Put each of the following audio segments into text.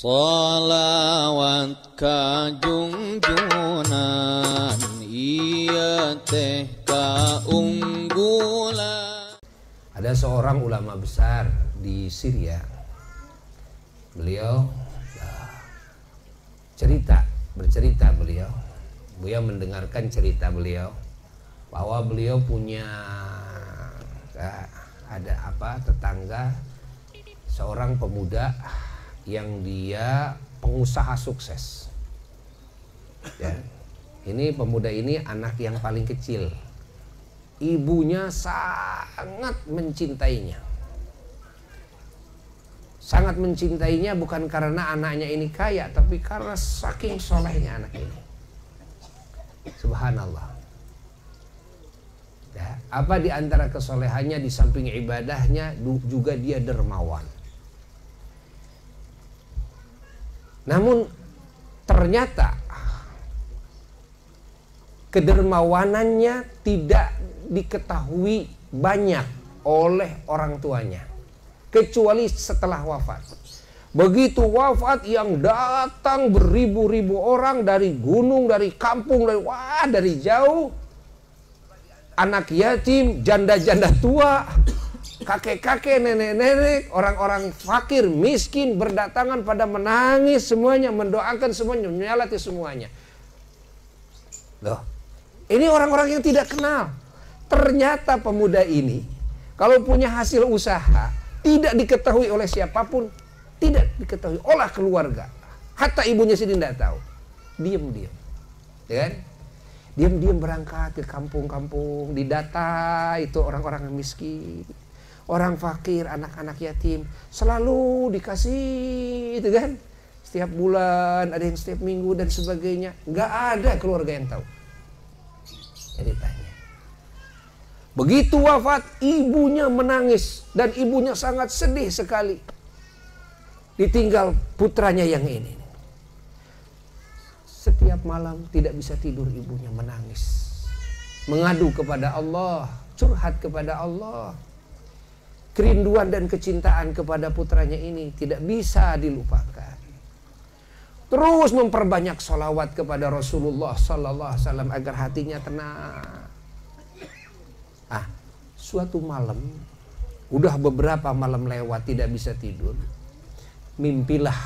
Salawat kajungjunan, iya teh kaunggulan. Ada seorang ulama besar di Syria. Beliau bercerita beliau. Buya mendengarkan cerita beliau bahwa beliau punya tetangga seorang pemuda yang dia pengusaha sukses. Ya. Ini pemuda ini anak yang paling kecil. Ibunya sangat mencintainya. Sangat mencintainya bukan karena anaknya ini kaya, tapi karena saking solehnya anak ini. Subhanallah. Ya. Apa di antara kesolehannya di samping ibadahnya juga dia dermawan. Namun ternyata kedermawanannya tidak diketahui banyak oleh orang tuanya, kecuali setelah wafat. Begitu wafat, yang datang beribu-ribu orang dari gunung, dari kampung, dari jauh. Anak yatim, janda-janda tua, kakek-kakek, nenek-nenek, orang-orang fakir, miskin, berdatangan pada menangis semuanya, mendoakan semuanya, menyalati semuanya. Loh, ini orang-orang yang tidak kenal. Ternyata pemuda ini, kalau punya hasil usaha, tidak diketahui oleh siapapun, tidak diketahui oleh keluarga. Hatta ibunya sendiri tidak tahu. Diam-diam. Ya kan? Diam-diam berangkat ke kampung-kampung, didata itu orang-orang yang miskin. Orang fakir, anak-anak yatim selalu dikasih, itu kan? Setiap bulan, ada yang setiap minggu dan sebagainya. Nggak ada keluarga yang tahu. Jadi tanya. Begitu wafat, ibunya menangis dan ibunya sangat sedih sekali. Ditinggal putranya yang ini. Setiap malam tidak bisa tidur, ibunya menangis. Mengadu kepada Allah, curhat kepada Allah. Kerinduan dan kecintaan kepada putranya ini tidak bisa dilupakan. Terus memperbanyak sholawat kepada Rasulullah Sallallahu Alaihi Wasallam agar hatinya tenang. Ah, suatu malam, udah beberapa malam lewat tidak bisa tidur, mimpilah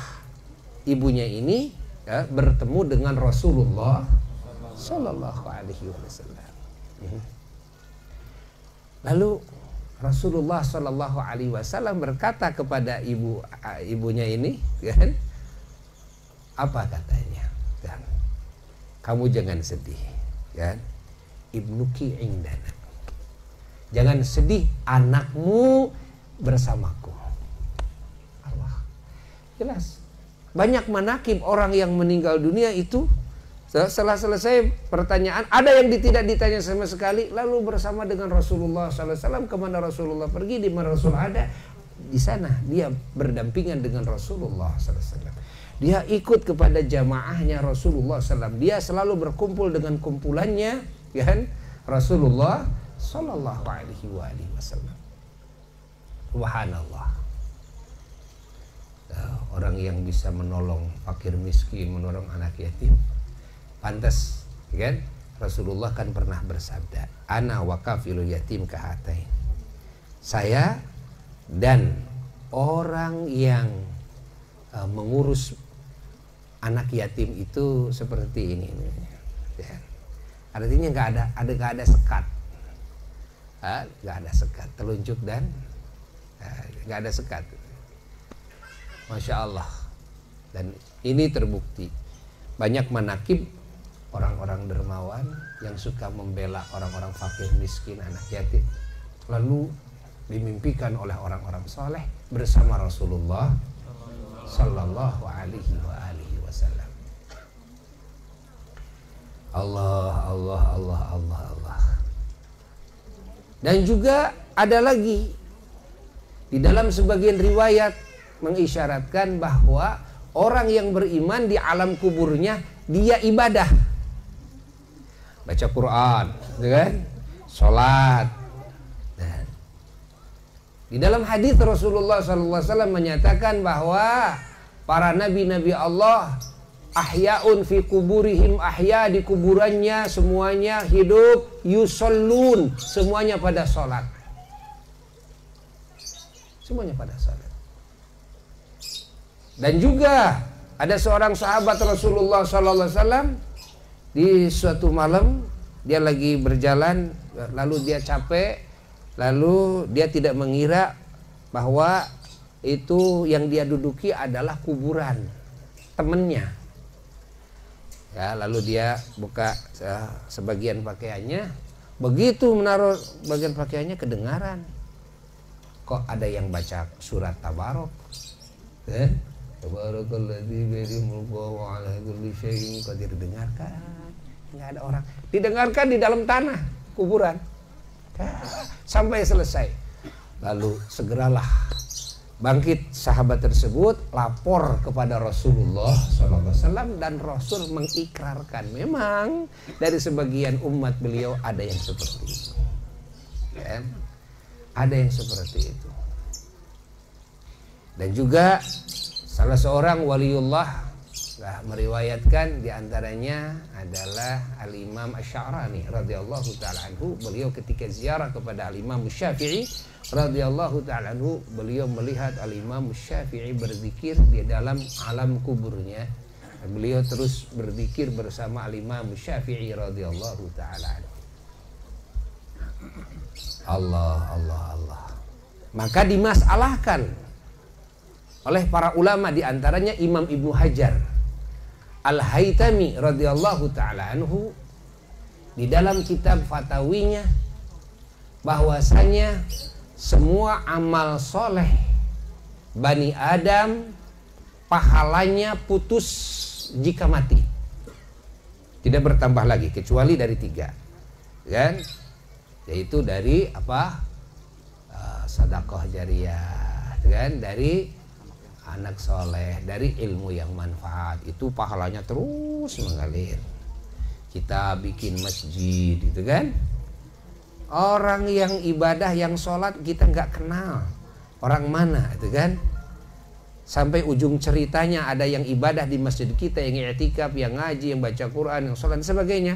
ibunya ini ya, bertemu dengan Rasulullah Sallallahu Alaihi Wasallam. Lalu Rasulullah Shallallahu Alaihi Wasallam berkata kepada ibunya ini, kan? Apa katanya? Kan? Kamu jangan sedih, kan? Ibnuki indana. Jangan sedih, anakmu bersamaku. Allah, jelas. Banyak manakib orang yang meninggal dunia itu. Setelah selesai pertanyaan, ada yang tidak ditanya sama sekali, lalu bersama dengan Rasulullah SAW, kemana Rasulullah pergi, di mana Rasul ada, di sana dia berdampingan dengan Rasulullah SAW. Dia ikut kepada jamaahnya Rasulullah SAW. Dia selalu berkumpul dengan kumpulannya, kan? Rasulullah SAW. Subhanallah. Orang yang bisa menolong fakir miskin, menolong anak yatim. Pantas, kan? Rasulullah kan pernah bersabda, ana wakafilul yatim kahatain. Saya dan orang yang mengurus anak yatim itu seperti ini. Ya. Artinya nggak ada sekat, nggak ada sekat, telunjuk dan nggak ada sekat. Masya Allah. Dan ini terbukti banyak manakib orang-orang dermawan yang suka membela orang-orang fakir miskin, anak yatim, lalu dimimpikan oleh orang-orang soleh bersama Rasulullah Sallallahu Alaihi Wasallam. Allah, Allah, Allah, Allah, Allah. Dan juga ada lagi di dalam sebagian riwayat mengisyaratkan bahwa orang yang beriman di alam kuburnya dia ibadah. Baca Quran, kan? Salat. Nah. Di dalam hadis Rasulullah SAW menyatakan bahwa para nabi-nabi Allah, ahya'un fi kuburihim, ahya, di kuburannya semuanya hidup, yusallun, semuanya pada sholat. Semuanya pada sholat. Dan juga ada seorang sahabat Rasulullah SAW, di suatu malam dia lagi berjalan, lalu dia capek, lalu dia tidak mengira bahwa itu yang dia duduki adalah kuburan temennya. Ya, lalu dia buka sebagian pakaiannya, begitu menaruh bagian pakaiannya kedengaran. Kok ada yang baca surat Tabarok? Tabarakalladzi biyadihi mulku wa 'ala kulli syai'in qadir. Dengarkan, nggak ada orang. Didengarkan di dalam tanah kuburan sampai selesai. Lalu segeralah bangkit sahabat tersebut, lapor kepada Rasulullah SAW, dan Rasul mengikrarkan memang dari sebagian umat beliau ada yang seperti itu. Ya. Ada yang seperti itu. Dan juga salah seorang waliullah meriwayatkan diantaranya adalah Al Imam Asy'rani radhiyallahu ta'ala anhu. Beliau ketika ziarah kepada Al Imam Syafi'i radhiyallahu ta'ala anhu, beliau melihat Al Imam Syafi'i berzikir di dalam alam kuburnya. Beliau terus berzikir bersama Al Imam Syafi'i radhiyallahu ta'ala anhu. Allah, Allah, Allah. Maka dimasalahkan oleh para ulama, diantaranya Imam Ibnu Hajar Al-Haytami radhiyallahu ta'ala anhu, di dalam kitab fatawinya, bahwasanya semua amal soleh Bani Adam pahalanya putus jika mati, tidak bertambah lagi kecuali dari tiga, kan? Yaitu dari apa? Sedekah jariyah, kan? Dari anak soleh, dari ilmu yang manfaat, itu pahalanya terus mengalir. Kita bikin masjid, gitu kan? Orang yang ibadah, yang sholat kita nggak kenal orang mana, itu kan? Sampai ujung ceritanya ada yang ibadah di masjid kita, yang i'tikaf, yang ngaji, yang baca Quran, yang sholat, dan sebagainya.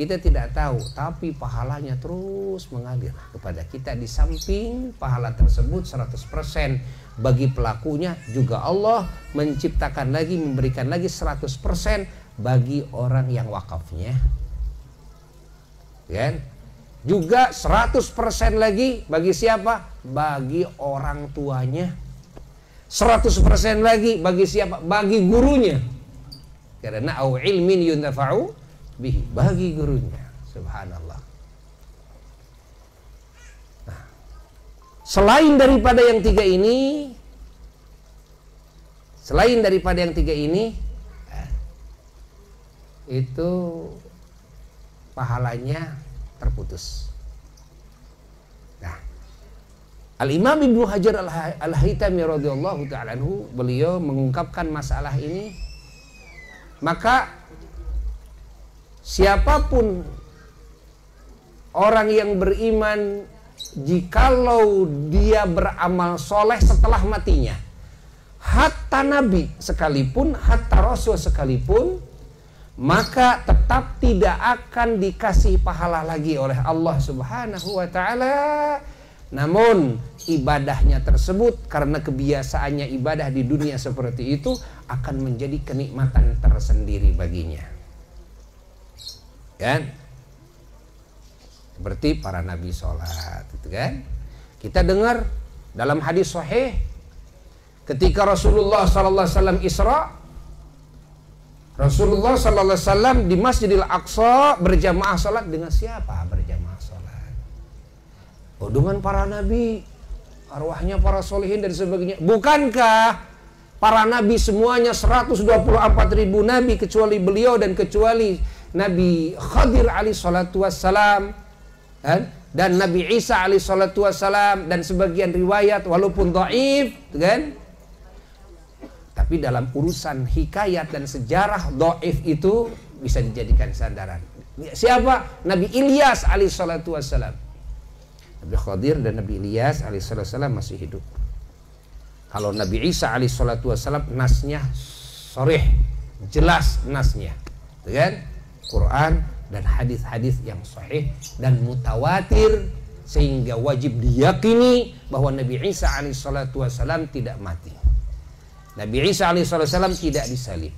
Kita tidak tahu, tapi pahalanya terus mengalir kepada kita. Di samping pahala tersebut 100% bagi pelakunya, juga Allah menciptakan lagi, memberikan lagi 100% bagi orang yang wakafnya, kan? Juga 100% lagi bagi siapa? Bagi orang tuanya. 100% lagi bagi siapa? Bagi gurunya. Karena au ilmin yuntafa'u bihi, bagi gurunya. Subhanallah. Nah, selain daripada yang tiga ini, itu pahalanya terputus. Nah, Al-Imam Ibnu Hajar Al-Haytami radhiyallahu ta'ala anhu, beliau mengungkapkan masalah ini. Maka siapapun orang yang beriman, jikalau dia beramal soleh setelah matinya, hatta Nabi sekalipun, hatta Rasul sekalipun, maka tetap tidak akan dikasih pahala lagi oleh Allah Subhanahu wa ta'ala. Namun ibadahnya tersebut, karena kebiasaannya ibadah di dunia seperti itu, akan menjadi kenikmatan tersendiri baginya, kan? Seperti para nabi sholat, gitu kan? Kita dengar dalam hadis sahih, ketika Rasulullah SAW Isra, Rasulullah SAW di Masjidil Aqsa berjamaah sholat. Dengan siapa berjamaah sholat? Oh, dengan para nabi, arwahnya para solehin dan sebagainya. Bukankah para nabi semuanya 124.000 nabi, kecuali beliau dan kecuali Nabi Khadir alaihi salatu wassalam, dan Nabi Isa alaihi salatu wassalam, dan sebagian riwayat walaupun dhaif, kan? Tapi dalam urusan hikayat dan sejarah, dhaif itu bisa dijadikan sandaran. Siapa? Nabi Ilyas alaihi salatu wassalam. Nabi Khadir dan Nabi Ilyas alaihi salatu wassalam masih hidup. Kalau Nabi Isa alaihi salatu wasallam nasnya sharih, jelas nasnya, dengan Quran dan hadis-hadis yang sahih dan mutawatir, sehingga wajib diyakini bahwa Nabi Isa alaihi salatu wasallam tidak mati. Nabi Isa alaihi salatu wasallam tidak disalib.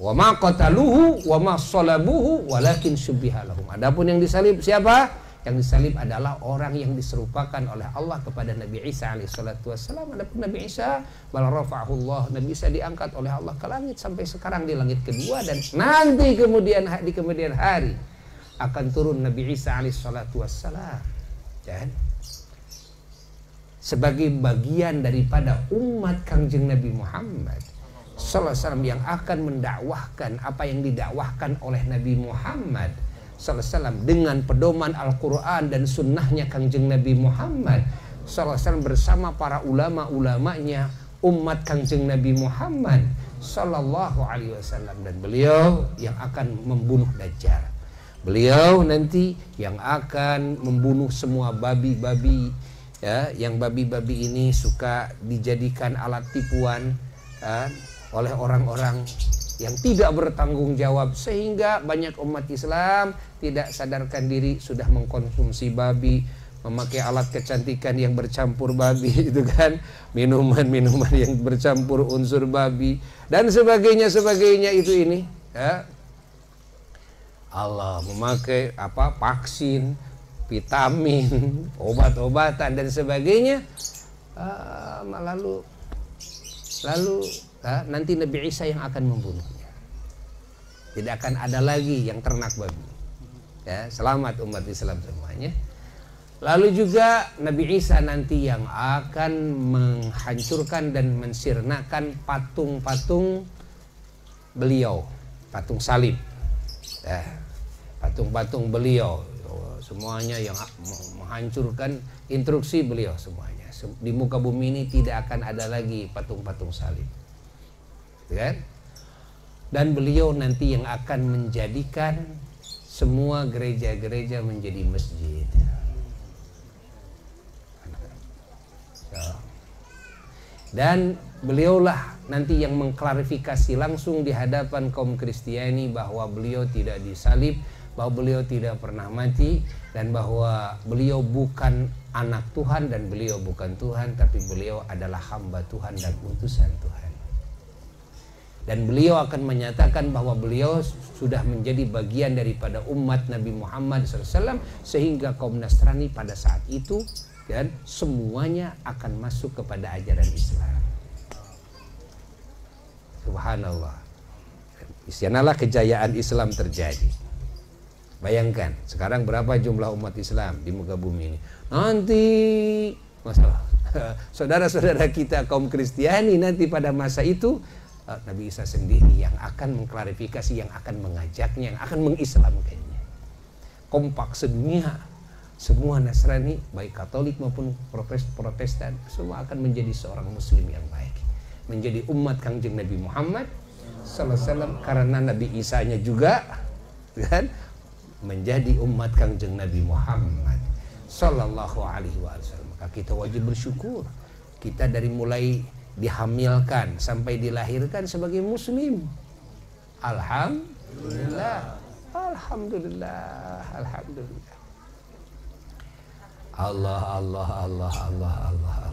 Wa ma qataluhu wa ma salabuhu walakin syubbiha lahum. Adapun yang disalib siapa? Yang disalib adalah orang yang diserupakan oleh Allah kepada Nabi Isa alaihi salatu wasallam. Adapun Nabi Isa, bal rafa'ahullah, Nabi Isa diangkat oleh Allah ke langit, sampai sekarang di langit kedua, dan nanti kemudian di kemudian hari akan turun Nabi Isa alaihi salatu wasallam. Dan sebagai bagian daripada umat Kangjeng Nabi Muhammad sallallahu alaihi wasallam yang akan mendakwahkan apa yang didakwahkan oleh Nabi Muhammad sallallahu alaihi wasallam dengan pedoman Al-Qur'an dan sunnahnya Kangjeng Nabi Muhammad sallallahu alaihi wasallam bersama para ulama-ulamanya umat Kangjeng Nabi Muhammad sallallahu alaihi wasallam. Dan beliau yang akan membunuh Dajjal. Beliau nanti yang akan membunuh semua babi-babi, ya, yang babi-babi ini suka dijadikan alat tipuan oleh orang-orang yang tidak bertanggung jawab, sehingga banyak umat Islam tidak sadarkan diri sudah mengkonsumsi babi, memakai alat kecantikan yang bercampur babi, itu kan, minuman-minuman yang bercampur unsur babi dan sebagainya itu ini, ya. Allah memakai apa, vaksin, vitamin, obat-obatan dan sebagainya, lalu nanti Nabi Isa yang akan membunuhnya. Tidak akan ada lagi yang ternak babi, ya. Selamat umat Islam semuanya. Lalu juga Nabi Isa nanti yang akan menghancurkan dan mensirnakan patung-patung beliau, patung salib, ya. Patung-patung beliau semuanya yang menghancurkan instruksi beliau semuanya. Di muka bumi ini tidak akan ada lagi patung-patung salib, kan? Dan beliau nanti yang akan menjadikan semua gereja-gereja menjadi masjid. Dan beliaulah nanti yang mengklarifikasi langsung di hadapan kaum Kristiani bahwa beliau tidak disalib, bahwa beliau tidak pernah mati, dan bahwa beliau bukan anak Tuhan dan beliau bukan Tuhan, tapi beliau adalah hamba Tuhan dan utusan Tuhan. Dan beliau akan menyatakan bahwa beliau sudah menjadi bagian daripada umat Nabi Muhammad SAW, sehingga kaum Nasrani pada saat itu dan semuanya akan masuk kepada ajaran Islam. Subhanallah. Di sanalah kejayaan Islam terjadi. Bayangkan sekarang berapa jumlah umat Islam di muka bumi ini. Nanti masalah saudara-saudara kita kaum Kristiani nanti pada masa itu, Nabi Isa sendiri yang akan mengklarifikasi, yang akan mengajaknya, yang akan mengislamkannya. Kompak sedunia, semua Nasrani, baik Katolik maupun Protestan, semua akan menjadi seorang Muslim yang baik, menjadi umat Kangjeng Nabi Muhammad sallallahu alaihi wasallam, karena Nabi Isanya juga kan menjadi umat Kangjeng Nabi Muhammad sallallahu alaihi wasallam. Maka kita wajib bersyukur. Kita dari mulai dihamilkan sampai dilahirkan sebagai muslim. Alhamdulillah. Alhamdulillah. Alhamdulillah. Allah Allah Allah Allah Allah.